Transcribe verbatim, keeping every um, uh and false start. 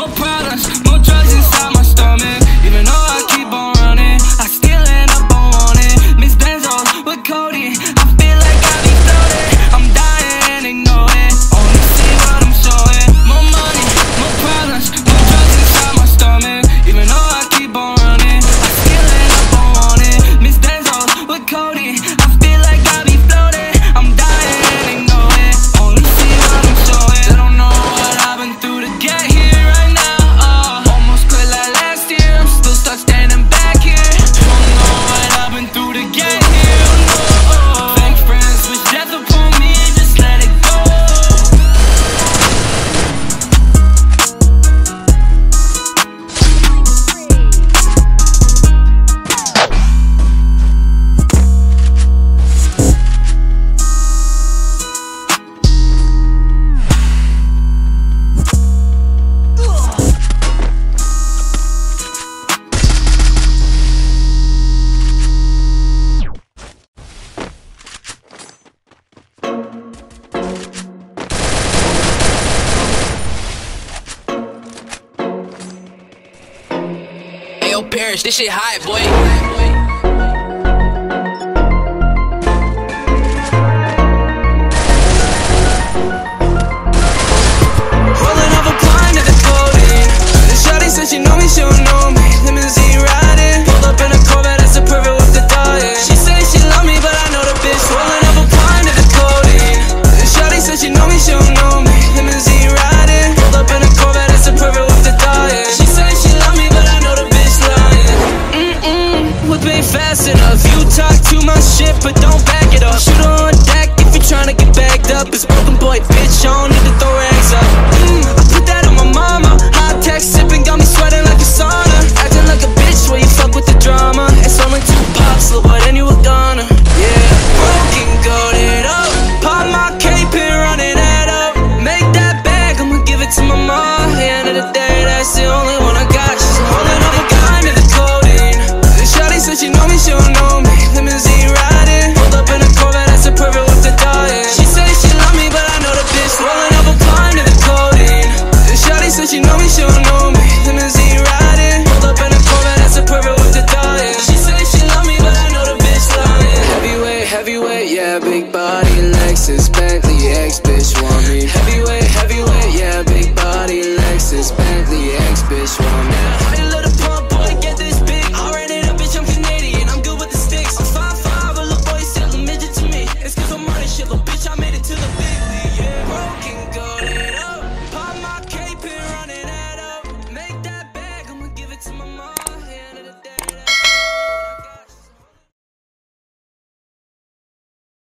More problems, more drugs inside my stomach. Even though I keep on running, I still end up on wanting. Miss Benzos with Cody, I feel like I be floating. I'm dying and ignore it, only see what I'm showing. More money, more problems, more drugs inside my stomach. Even though I keep on running, I still end up on wanting. Miss Benzos with Cody, I feel like I be floating. I'm dying and ignore it, only see what I'm showing. I don't know what I've been through to get here. Perish, this shit high, boy. Rolling up a blind to the clothing. The shawty said she know me, she don't know me. Limousine riding, pulled up in a Corvette, that's a perfect with the dying. She said she love me, but I know the bitch. Rolling up a blind to the clothing. The shawty said she know me, she don't know me. Limousine riding, pulled up in a Corvette, that's a perfect with the dying. She said she love me, but I know the bitch lying. Mm-mm, whip ain't fast enough. You talk too much shit, but don't back it up. Shoot her on deck if you're tryna get bagged up. It's broken boy, bitch, I don't need to throw rags up. Mm, I put that on my mama. High tech sipping, got me sweating like a sauna. Acting like a bitch when you fuck with the drama. And swimming two pops, look what then you were gonna. Yeah, broken goaded up. Pop my K-pin, running that up. Make that bag, I'ma give it to my mom. At the end of the day, that's the only one I got. She's holding up a kind of the coding. The shawty said she know me, she don't know me. Limousine riding, pulled up in a Corvette, that's a perfect with the dying. She said she love me, but I know the bitch. Rolling up a kind of the coding. The shawty said she know me, she don't know me. Limousine riding, pulled up in a Corvette, that's a perfect with the dying. She said she love me, but I know the bitch lying. Heavyweight, heavyweight, yeah, big body, Lexus, Bentley, ex-bitch want me. Heavyweight, heavyweight, yeah, big body, Lexus, Bentley, ex-bitch want me. How you let a pump, boy, get this big? I ran it up, bitch, I'm Canadian, I'm good with the sticks. I'm five five, a little boy, still a midget to me. It's cause I'm running shit, little bitch, I made it to the big league, yeah. Broken, goaded up, pop my K-pin, running that up. Make that bag, I'ma give it to my mom.